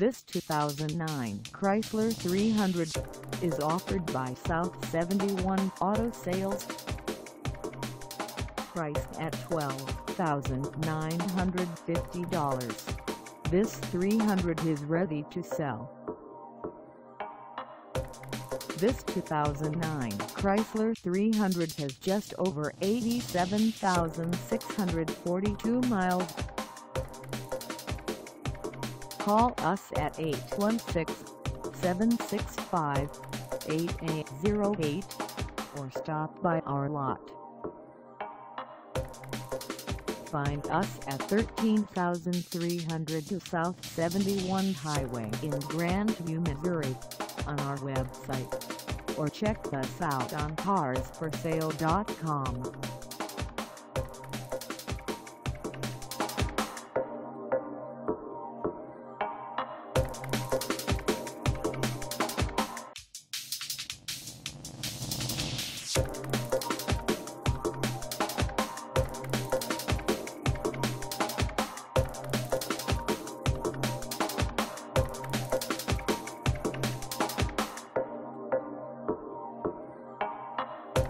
This 2009 Chrysler 300 is offered by South 71 Auto Sales. Priced at $12,950, this 300 is ready to sell. This 2009 Chrysler 300 has just over 87,642 miles. Call us at 816-765-8808 or stop by our lot. Find us at 13,300 South 71 Highway in Grandview, Missouri on our website, or check us out on carsforsale.com.